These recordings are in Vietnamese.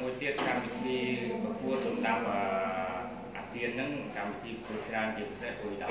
ngôi tiết cam đi cua tôm đào và ASEAN nâng cam đi cua tràn chịu sẽ ủi đầm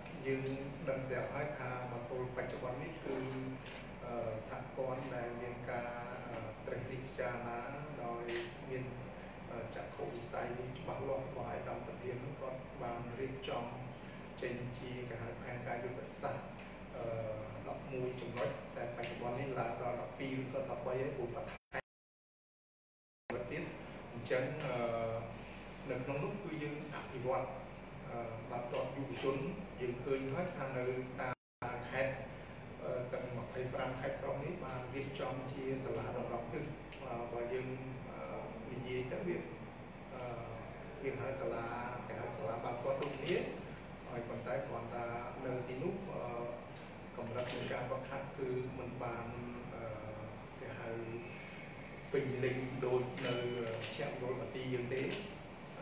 ยืน ดังแสบ ให้ ทา มา โต ปัจจุบัน นี้ คือ สหกรณ์ ได้ มี การ ตรึกพิจารณา โดย มี จักขุ วิสัย ច្បាស់ លាស់ របស់ ឯកឧត្តម ប្រធាន គាត់ បាន រៀបចំ ចេញ ជា កាយ ផែន ការ យុទ្ធ សាស្ត្រ 11 ចំណុច តែ ปัจจุบัน នេះ ឡើង ដល់ 12 ឬ ក៏ 13 ហើយ ពួក បឋម ទៀត អញ្ចឹង នៅក្នុងនោះ គឺយើងអភិវឌ្ឍ បាត់ដបយុវជន យើងឃើញហើយថានៅតាមខេត្ត ទាំង 25 ខេត្ត ក្រុមនេះ បានរៀបចំជាសាលារំលងទឹក បើ យើងនិយាយទៅវា ជាសាលាបាត់ដបដូចគ្នា ហើយ ប៉ុន្តែ គ្រាន់តែ នៅទីនោះ កម្រិតនៃការវឹកហាត់ គឺ មិន បាន គេហៅ ពេញលេញ ដូច នៅ ជាមូលបទី យើង ទេ ហ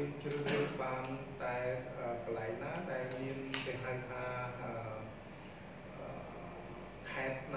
ើងជ្រើសរើសបានតែកន្លែងណាដែលមានគេហៅថាខេត្តណ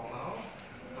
ងមកហ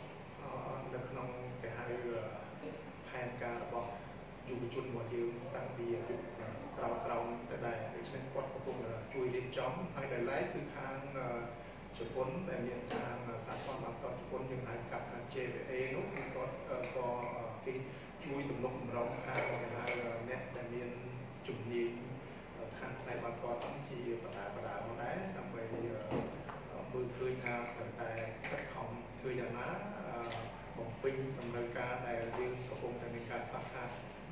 នៅក្នុងកាយផែនការរបស់យុវជនរបស់យើងតាំងពីអាយុក្រៅៗទៅដែរដូច្នេះគាត់កំពុងតែជួយរៀបចំហើយដល់ឡែកគឺខាងជប៉ុនដែលមានការសាកល្បងដល់ជប៉ុនយើងហៅកាត់ ជាបដាបដាមកដែរដើម្បីធ្វើការបន្តអំពីបណ្ដការដែលយើងកំពុងតែមានការផ្លាស់ប្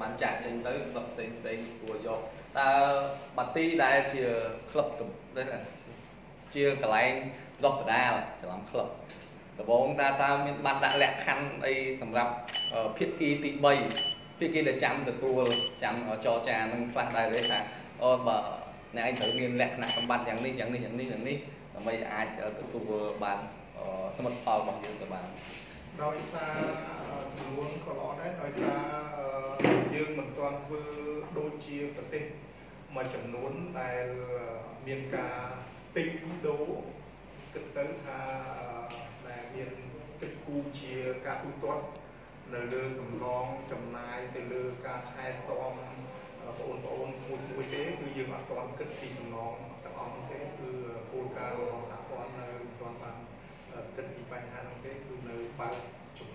បានចាក់ចេញទៅក្លឹបផ្សេងៗគួរយកតើបាត់ទីដែលជាក្លឹបដែលរកបដាលច្រឡំក្លឹបដំបូងតើតាមមានបានដាក់លក្ខខណ្ডអីសម្រាប់ភាគីទី3ភាគីដែលចាំទទួលចាំចូលចានឹងខ្លះដែរទេថាអូបើអ្នកឯងត្រូវមានលក្ខណៈសម្បត្តិយ៉ាងនេះយ៉ាងនេះយ៉ាងនេះដើម្បីអាចទទួលបានសម្បត្តិផលរបស់យើងទៅបាន Đôi xa muốn có lõ đấy, đôi xa dương mình toàn vừa đôi chia và tinh mà chẳng nốn tại miền cả tinh đấu cực tấn là miền kịch cu chia cả tu tuất là lừa sầm long chầm nai từ lừa cả hai tom ôn một thế từ dương mặt toàn kịch thì sầm long tập ong thế từ cô ca lo xã quan toàn bằng kịch thì bài hát thế từ nơi bao chủng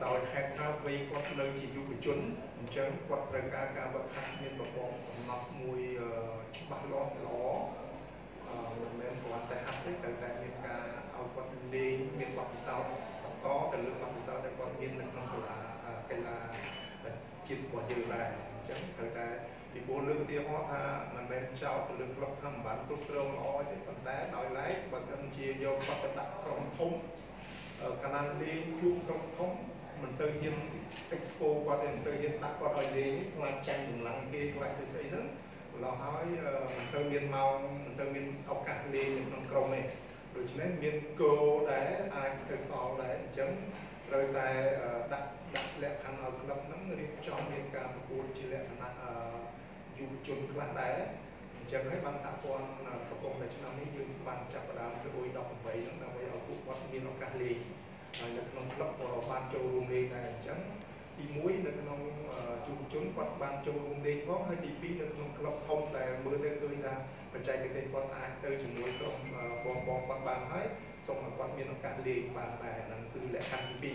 đòi hẹn ca vì có nơi chỉ du của chúng chẳng quạt trời ca và khách nên bảo bọn ngọt mùi bạc lon ló mình nên có tài hát đấy tại tại miền ca ao quạt đi miền quạt sau có từ lượng quạt sau tại quạt miền mình không phải là cái là chìm quạt dừa lại chẳng thời tại thì bố lương tiêu hóa ha mình nên trao từ lượng lọc thầm bản cốt trâu lo thì còn té đòi lấy và sân chia vô quạt đặt công thông ở canal đi chuông công thông mình xây dựng expo qua tiền xây dựng đặt qua thời gian ngoài tranh vùng làng kia lại xây nữaเราให้เซอร์เมียนมาเซอร์เมียนเอาการเรียนน้องกรมเนี่ยโดยเฉพาะเมียนโกได้อาเกษรได้จังเราแต่ดักแหลกทางเราลำน้ำเรียบจอมเมียนการปูนจีแหลกขนาดอยู่จนขนาดได้จังให้บางสาควรประกอบแต่ชนะนี้ยืมบางจับประดามคือโอยดอกใบนั่นเราไปเอาพวกวัดเมียนเอาการเรียนอยากน้องรับเราบางโจรเรียนได้จังthì muối là không chụp chúng quạt bàn châu cùng đi có hơi thì pin là không lọc thông tại mưa tới tươi ra và chạy cái tên con ai tới chừng muối trong bong quạt bàn hết xong là quạt miên nó cạn liền bàn bè là từ lẽ khăn pin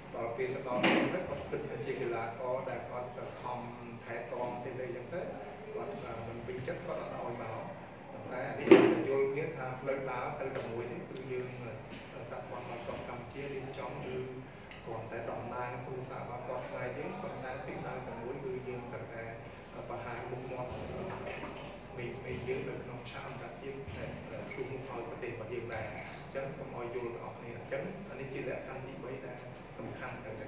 và về cái đó rất còn thực là chỉ là có đại quạt không thái toàn xây dựng như thế quạt mình bình chất quạt ở ngoài bảo tại vì dù như là lời báo từ đầu mối thì như xã quan mà còn cầm chia đi trong như còn tại đồng nai khu xã bà con này chứ còn tại tỉnh nam cả mũi người dân thật là bà hai một món mình giữ được nông sản đặc chiếm để thu mua thôi có tiền và hiện đại chấn xong rồi vô học này chấn anh ấy chỉ là khăn đi bấy là sầm khăn cần đặc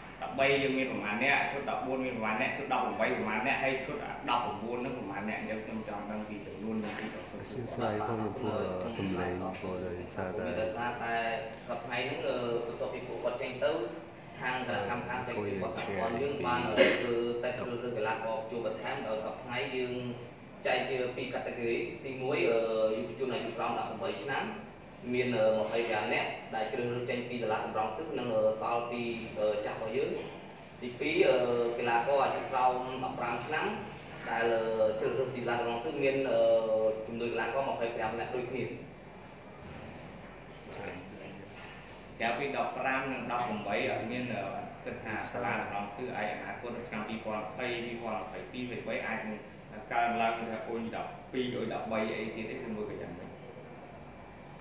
đọc bay như miền của mán nè chốt đọc buôn miền của mán nè chốt đọc của bay của mán nè hay chốt đọc của buôn nó của mán nè nhông trọng đang pi từng luôn này xin sai không của sùng lệ của đời xa tại sập hay những tụ tập của quật tranh tứ hàng là tham tham tranh của sập còn dương ban ở từ tại từ cái lạc họp chùa bạch tham ở sập hay dương chạy kia pi cắt tay ghế tim muối ở chùa này chùa long đã cùng bảy năm miền một thầy già nét đại từ tranh pi là cùng long tức năng sau pi chặt vào dưới thì pi cái lạc họp chùa long tập ram năm tại là trường hợp thì là nó tự nhiên chúng tôi là có một cái kèm lại đôi khi kéo cái đọc ram đọc cùng mấy ở nhiên Cần hà xa là nó từ ai hạt của trang đi qua là phải đi về với ai mình càng là người ta ôn đọc pi rồi đọc bay ấy thì đấy là người phải nhận mình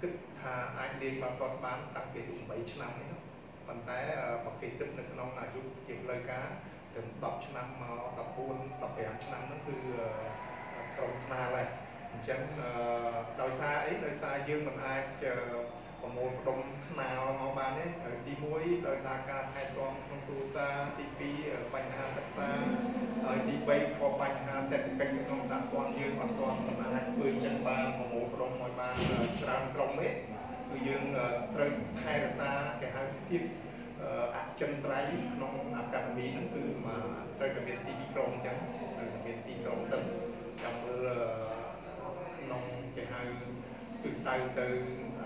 cứ anh đi bà con bán đặc biệt cũng 7 năm nữa còn té bậc kỳ tích được non là dụ chuyện lời cá từ 10 năm mà 14, 15 năm nó từ trồng nào này chấm đời xa ấy đời xa dư mình ai chờ còn một đồng nào mà bạn ấy đi muối đời xa ca hai con không tu xa đi pi bành hà thật xa đi bay qua bành hà sẽ cách không tạm con dư hoàn toàn mình ai cười chân ba còn một đồng mọi ba tràn trồng hết người dương trời hai đời xa cái hai tiếp chân trái nó cảm biến nó từ mà trời cảm biến đi trồng chẳng trời cảm biến đi trồng sân trong nông cái hai từ tay từ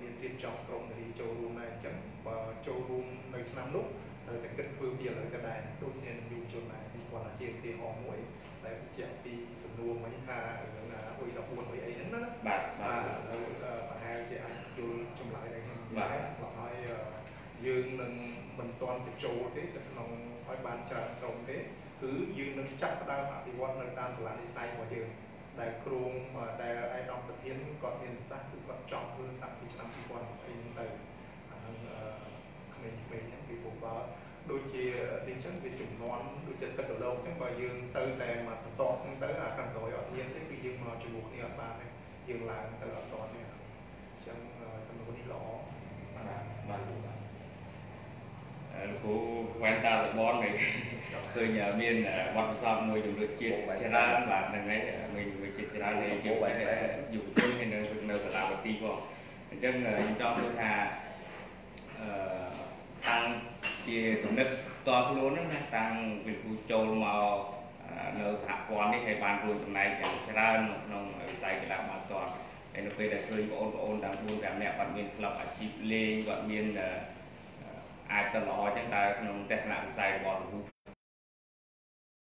miền tiền trong sông thì showroom này chẳng và showroom nơi năm lúc thời ta kết phương bia lời cái này đôi khi dùng chỗ này thì còn là chuyện thì họ mỗi lại chuyện đi sầm nua mấy tha là hội đọc buồn hội ấy nữa và hai chị anh vô trong lại đây là nói dương nâng mình toàn cái chỗ đấy tức là hỏi bàn trà rộng thế cứ dương nâng chắc đang hạ thì quan nơi ta là đi sai mọi chuyện đại cương mà đại ai đọc thực hiện còn miền sát cũng còn trọng hơn tại vì năm quan thì từ mình bị buộc vào đôi khi đi chấn về chủng non đôi chân tật ở đâu chẳng bao dương từ này mà to không tới là càng tối ở nhiên thế vì dương mà chủng buộc như bà này dương là từ ở to này chẳng không đi lỏ bà cô quen ta là bon này tôi nhờ miền bận xong người dùng được chuyện ra bản này ấy mình chuyện ra này kiểu sẽ dùng chơi hay là dùng nào là một tí còn chân cho tôi thà tăng chia tổn đất to cái lúa này tăng việc vui trâu màu nở thả quan đi hay bàn vui tuần này sẽ ra nông sai cái làm an toàn nên tôi đã chơi ôn đang buôn giảm mẹ bạn miền lập ở chip lê bạn miền ai ta lo chẳng ta nông tết làm sai bọn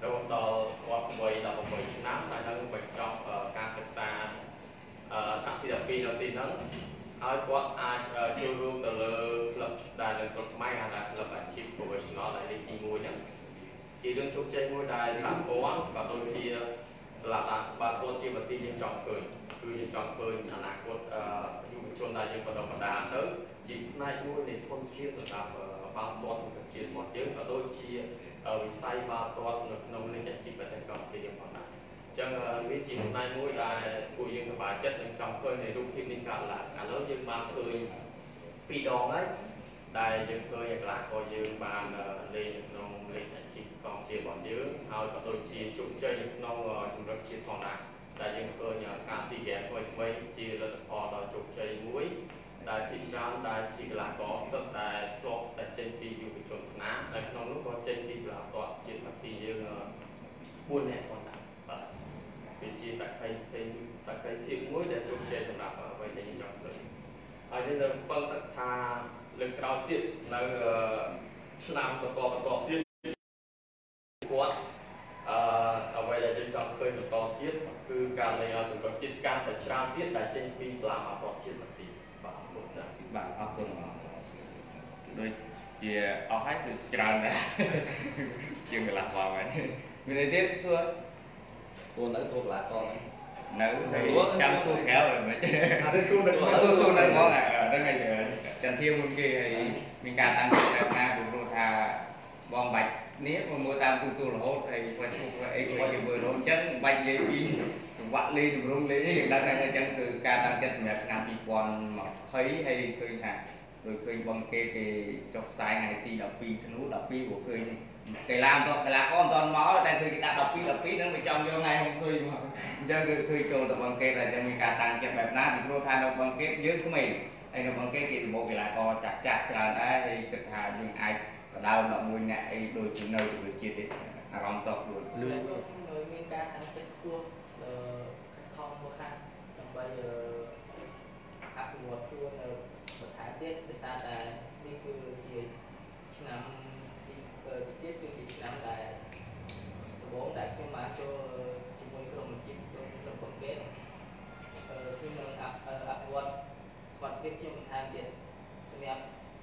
rồi bắt đầu qua bầy đào bầy nám tại đó bầy trong ca sập xa tăng thì đặc biệt là tin đó ai quát ai chiêu luôn từ lập đài lên con máy là đặt lập ảnh chip của mình nó lại đi mua nhá chỉ đơn chốt chơi mua đài làm bóng và tôi chỉ là bà tôi chỉ vật tin những trò cười cứ những trò cười là nạc quát dùng chôn đài những vật động vật đá tới chỉ nay mua thì thôn chia được làm ba toa một chiến một tiếng và tôi chỉ ở say ba toa một nông lên nhận chip và thành công thì những vật chẳng vì chỉ hôm nay mỗi là của những cái bài chất trong khơi này lúc khi mình cả là cả lớp nhưng mà khơi phi đòn đấy đây những khơi là coi như bàn lên nông lên chỉ còn chia bọn dưới thôi và tôi chia chúng chơi những nông chúng rất chia thòn lại tại những khơi nhà cá si ghé coi mấy chia là họ là chúng chơi muối đại thị trấn đại chỉ là có tất đại flop đại trên pi du bị trộn ná đại trong lúc có trên pi là toàn trên mặt pi như buôn nè còn lại vị trí sạc cây thiện mũi để chụp trên làm ở vậy thì nhầm rồi ở đây là băng tất tha lực cao tiện là làm một to tiết quá ở vậy là trên trong khơi một to tiết cứ càng này dùng vật trên càng phải trang tiết đại trên pi làm ở toàn trên mặt pi bạn học luôn rồi chị học hết được tràn ra chưa người làm vào mày mình đi tiếp xưa xua nãy xua là con đấy nãy chăm xua kéo rồi mà chứ xua nãy con này đang ngày Trần Thiêu hôm kia thì mình cả tăng được na cũng rồi thà bom bạch nếp mà mua tam tu tu là hốt thì quay xung quay quay thì vừa lộn chân bạch dây pin vặn lên được rung lên hiện đang đang chân từ ca đang chân đẹp nam đi còn mà thấy hay khơi thả rồi khơi bom kê thì chọc sai ngày thì đập pin thú đập pin của khơi cái làm thôi cái là con toàn máu tại từ đặt đập pin nó bị trong vô ngày không suy mà chân từ khơi trồn tập bom kê là chân mình ca tăng chân đẹp nam thì pro thà đập bom kê dưới của mình hay là bom kê thì bộ cái là co chặt chặt là đã hay cực hà nhưng ai và đau là mùi này đôi chỉ nơi đôi chia đi à còn tọt rồi mình ca tăng chân cua không có khăn bây giờ áp một luôn là một tháng tiết để xa tài đi cứ chiều năm đi tiết cứ chiều năm tài bốn đại không mà cho chúng tôi có một chiếc đồng bằng kết khi mình áp một soạn kết cho một tháng tiết xem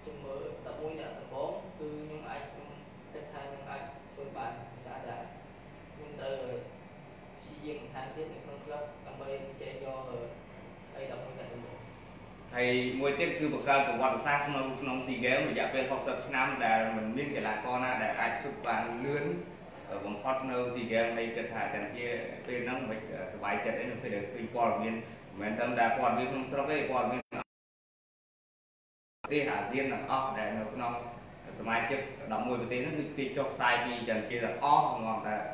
chúng mới tập bốn nhận tập bốn cứ những ai cũng cách hai những ai thôi bạn xa tài nhưng tới thầy mùi tiếp cư bậc cao của quan sát nông xì ghé mà dạ bên học tập năm là mình biết cái là con đã ai xuất vàng lươn ở vùng hot nông xì ghé này cần thả cần kia bên nông bạch vài trận đấy phải được khi qua viên mình tâm đã qua viên không sắp về qua viên tê hả riêng là ốc để nông mai tiếp đóng mùi tế nó bị chọc sai đi chẳng kia là ốc ngon là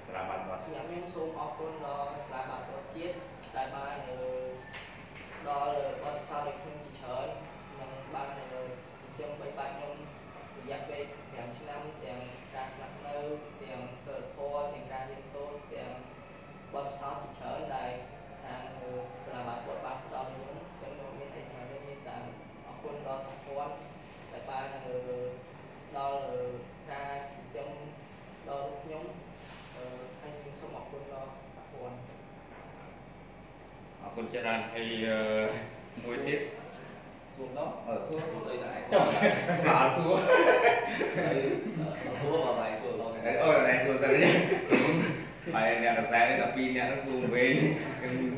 là bạn đó nhắm những số học con đó là bạn đó chết tại ba đó là con sao thì không chỉ chơi nhưng ba này chỉ trong bảy bạn trong dạy về làm chức năng tiền cà sạc nâu tiền sờ thua tiền cà liên số tiền con sao chỉ chơi này là bạn của bạn đó muốn trong một bên này chơi nên rằng học con đó sạc thua tại ba đó là ca trong đó nhóm hay những số mọc quân lo sạc buồn quân chế đàn hay mối tiếp xuống đó ở xuống đây lại chồng bà xuống xuống vào bài xuống rồi đấy ôi này xuống rồi đấy bài này là sáng tập pin này nó xuống về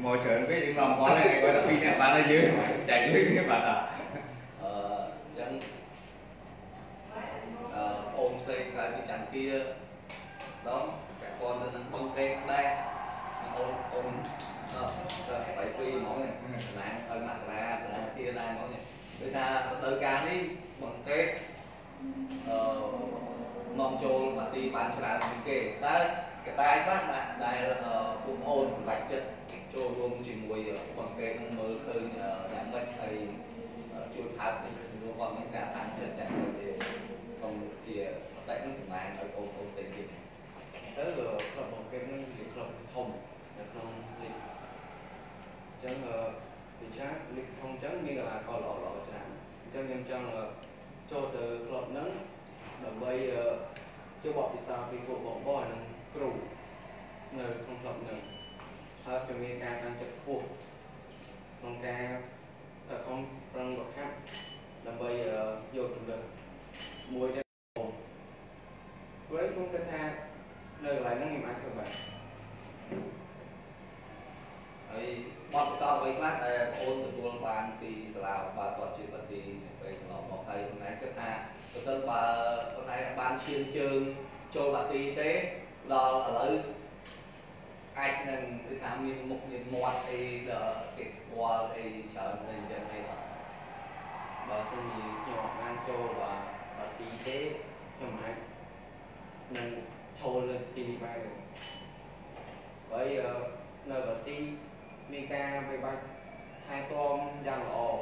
ngồi chờ với những lòng có này coi tập pin này bán ở dưới chạy lưng các bạn ạ chẳng ôm xây cái chẳng kia đó các con nó đang bong kê đây ôm bảy phi món này lại ở mặt ra lại tia đây món này người ta tự ca đi bằng kê non trôi và ti bàn sàn bằng kê ta cái tay phát lại đây là cũng ôn sạch chất trôi luôn chỉ mùi bằng kê nó mới khơi đạn bạch thầy chuột tháp thì nó còn những cả đạn chất đạn thì còn chìa tại nó cũng lại ở ôm xây dựng tới rồi club bóng kèm nó chỉ club thông là không lịch chẳng vì chắc lịch thông chẳng như là có lọ lọ chẳng chẳng em chẳng là cho từ club nắng đồng bây cho bọn thì sao vì vụ bọn bòi nâng cửu nơi không club nâng hơi phải mê ca tăng chật cuộc mong ca thật không răng bọc khác đồng bây vô trùng được mùi đem bồn với con cách tha nơi lại nó nghiêm ảnh thường vậy ấy bọn sao với class ôn từ tuần ban thì sao bà toàn chuyện bận thì về nó bỏ tay hôm nay kết tha rồi bà con này ban chiên chương cho bà ti tế đó là lấy ai nâng cái tham niên một niên một thì là cái qua thì trở nên chân này bà xin nhỏ ban cho bà ti tế cho máy nâng cho lên ti bay rồi bởi nơi bà ti mica về bay hai con ra lò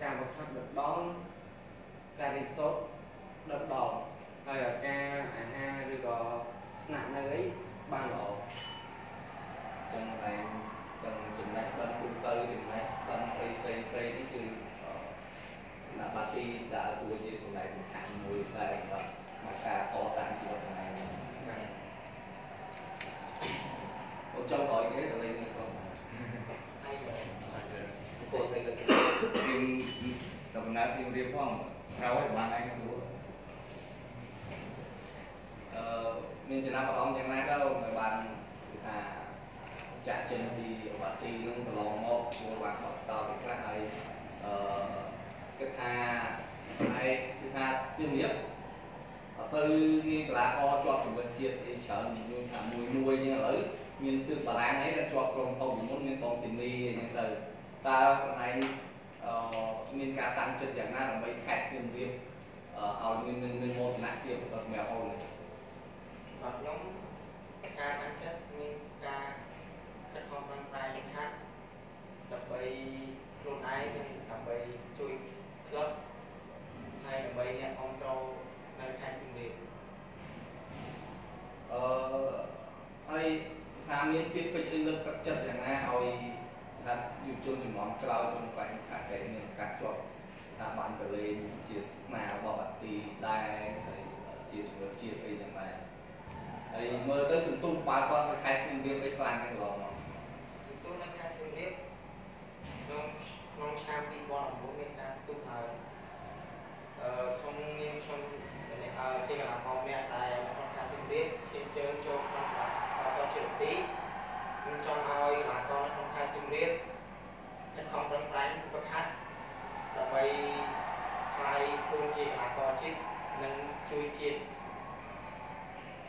ca một khách được đón ca đi sốt đập đòn hay là ca ha rồi có snap nơi ba lò trong này cần chừng nát cần cung tư chừng nát cần xây thì chừng là bà ti đã tuổi chị chừng này chừng hạn mười tay rồi mà ca có sáng chừng này một trong gọi cái đấy lên không hay rồi cô thấy cái riêng sầm nát riêng riêng phong cao ấy bạn anh xuống nên chừng nào mà ông chừng này đâu mà bạn à chạy chân đi và ti nâng từ lò một mua bạc bạc sau thì các thầy cái tha này cái tha siêu nghiệp từ như là o cho thành vật triệt thì trở như là mùi nuôi như là miền sư bà láng ấy là cho con không muốn miền con tiền đi những từ ta này miền cá tăng chân chẳng na là mấy khách siêu nghiệp ở miền một nát tiệm và mèo hồn và nhóm cá tăng chất miền cá các con văn bài hát tập bài luôn ái tập bài chui club hay tập bài nhạc ông châu nơi khai sinh viên hay tham niên biết về những lớp các chất chẳng ai hồi đặt dụ chung những món cloud trong quanh cả cái những các trò là bạn trở lên chiếc mà vào bạn thì đai thấy chiếc đi chẳng ai ấy mơ tới sự tung phá con khai sinh viên với toàn cái lòng tôi nói khai sinh biết non sao đi qua làm bố mình ta tung thời không niêm trong trên là con mẹ tài là con khai sinh biết trên chơi cho con sạc và con chuyển tí nhưng trong ai là con không khai sinh biết thật không răng ránh bất hát là vậy khai phương chị là con chích nâng chui chiệt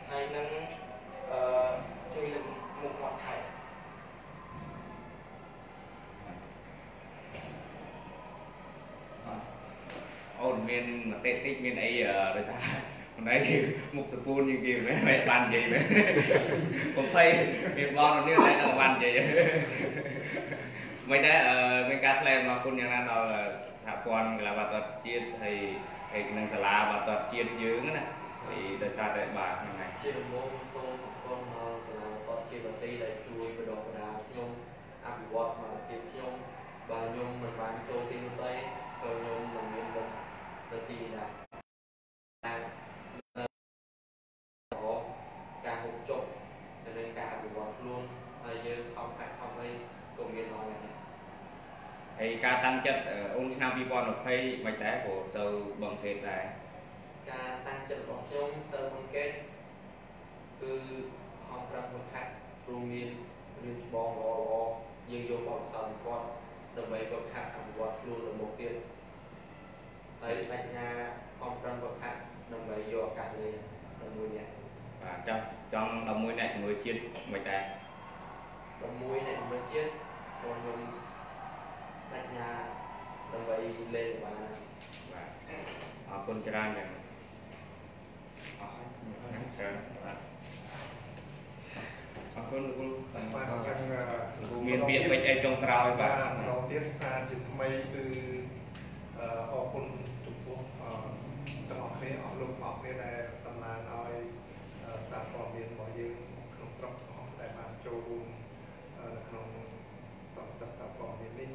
hay nâng chui lên một ngọn thải ổn miền tết tích miền ấy rồi ta hôm nay mục sập phun như kia mẹ bàn gì vậy còn phây miền bon như này là bàn gì mấy đấy mấy cá phê mà con nhà na đó là thả con là bà toàn chiên thầy năng xà la bà toàn chiên dướng á thì đời xa đời bà như này chiên mông xong con xà la toàn chiên vào tây lại chui vào đỏ vào đá nhung ăn bột mà kiếm nhung bà nhung mình bán châu tây tây tôi nhung mình miền đông tôi đi là có cả hộp trộn cho nên cả bị bọt luôn bây giờ không phải không ấy cùng miền nói này thì ca tăng chất ông Nam Vi Bon được thấy mạch đá của từ bằng kết này ca tăng chất bọn nhung từ bằng kết cứ không ra một khách luôn miền miền bò bò nhưng vô bọn sòng con đồng mấy vật hạt đồng vật luôn là một tiền ấy anh Nga không trong vật hạt đồng mấy do cả người đồng mùi này và trong đồng mùi này người chiết mày ta đồng mùi này người chiết còn người anh Nga đồng mấy lên và con trang này miền Việt vậy ai trồng rau và đầu tiên xa thì mấy từ họ quân Trung Quốc họ lấy họ lục họ lấy này tầm là nói xa còn miền bỏ riêng không sọc họ lại bàn châu vùng không sọc sọc còn miền đi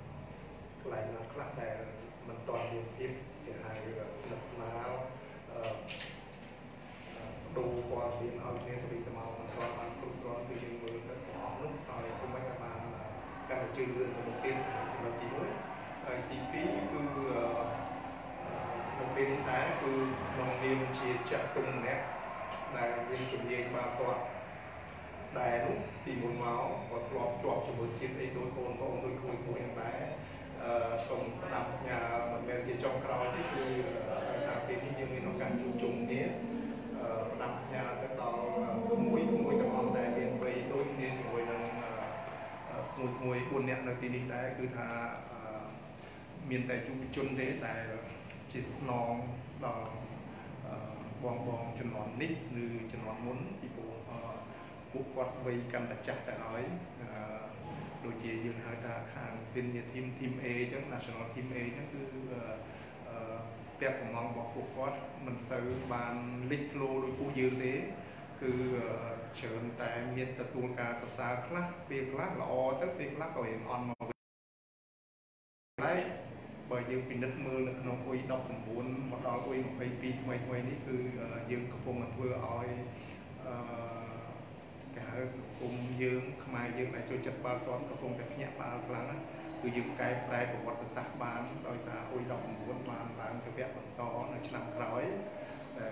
lại là khát này mình toàn liên tiếp thì hai người là sạch máu đồ quan tiền ở trên thị trường màu còn ăn không còn thì người ta bỏ lúc rồi không phải là bàn là cần phải chơi lươn đầu tiên là tí mới tí tí cứ một bên thái cứ đồng niêm chia chặt cùng nè là bên chuẩn bị ba toàn đại lúc thì một máu và lọt chọn cho một chiếc thấy đôi cồn có người cùi của em bé sống nằm nhà mình chỉ trong cào thì cứ làm sao thì nhưng nó càng chung chung nhé nằm nhà các đó mũi các ông đại viên với đôi khi rồi là mũi buồn nhẹ là tình đấy cứ thà miền tại chung chung thế tại chỉ non đó bong chân non nít như chân non muốn thì cũng quật với căn đặt chặt đã nói đôi chị dường hơi ta hàng xin như team A chứ national team A chứ đẹp của mong bỏ cuộc quật mình sợ bàn lịch lô đôi cô dường thế cứ chờ tại miền tập tuôn cả xa xa khác việc lát là o tức việc lát có hiện on mà đấy bởi vì cái đất mưa là nó quay đọc muốn một đó quay một IP mày đi cứ dường có phong mà vừa oi cả cùng dương mai dương lại cho chặt ba con có phong cách nhẹ ba lắm cứ dùng cái trái của vật sạc bán đòi xã hội động muốn bán cái vẹn bằng to nó làm khói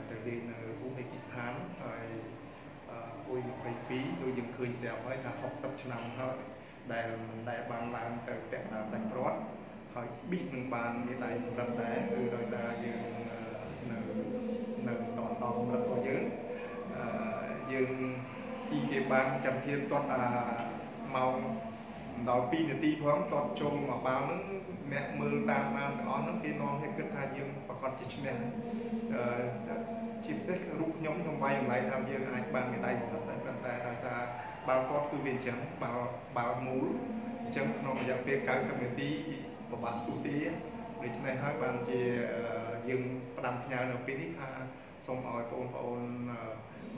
từ gì là Uzbekistan rồi ôi một cái phí tôi dùng khơi dẻo với là học sắp năm thôi để bàn làm từ vẹn là đánh rót hỏi biết mình bàn như này đặt đá từ đòi xã dương nâng toàn đồng rất có dữ dương si cái bàn chặt thiên toàn là màu đòi pin thì ti phóng toàn trông mà bao nó mẹ mưa tan ra từ nó kia non hay cất hai dương và còn chỉ mẹ chip xét rút nhóm trong vai lại tham dương hai bàn cái đây rất là tài đại gia bao con cứ viên trắng bao mũ trắng non dạng bia căng sang người ti và bạn tụ ti người trên này hai bàn thì dương đầm nhà là pin tha xong rồi con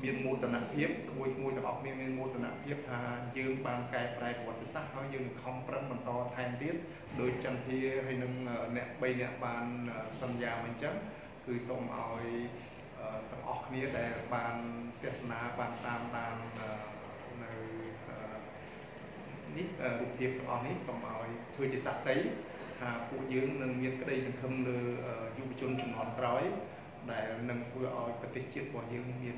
miền mô tận hiếp môi tập học miền mô tận hiếp thà dương bàn cài bài của sự sắc nó dương không prân mình to thành tiết đôi chân thì hay nâng nẹp bay nẹp bàn sân già mình chắc cứ xong rồi tập học nia để bàn tết na bàn tam bàn nít buộc hiệp tập học nít xong rồi thôi chỉ sạch sấy phụ dương nâng miền cái đây sẽ không được du chôn chừng ngọn cõi để nâng vừa rồi cái tiết chiết của dương miền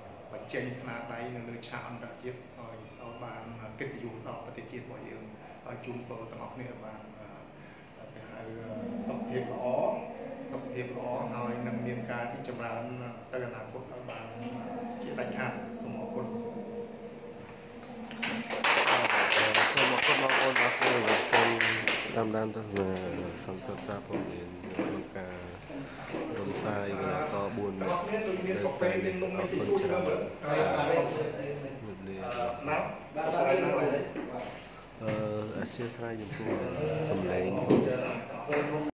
và chén sả đáy là lưỡi chảo đã chiết rồi bàn kết dụ đọc và thể chiến của dương ở chung vào tầng học nữa bàn sọc hiệp lõ nói nâng miền ca đi chấm rán tờ nạp cốt ở bàn chỉ đánh hạt xuống một cốt và con đam tức là sản xuất ra của miền ca đồng sai và to buồn để phải để học phân trào chia sẻ những cái sầm lén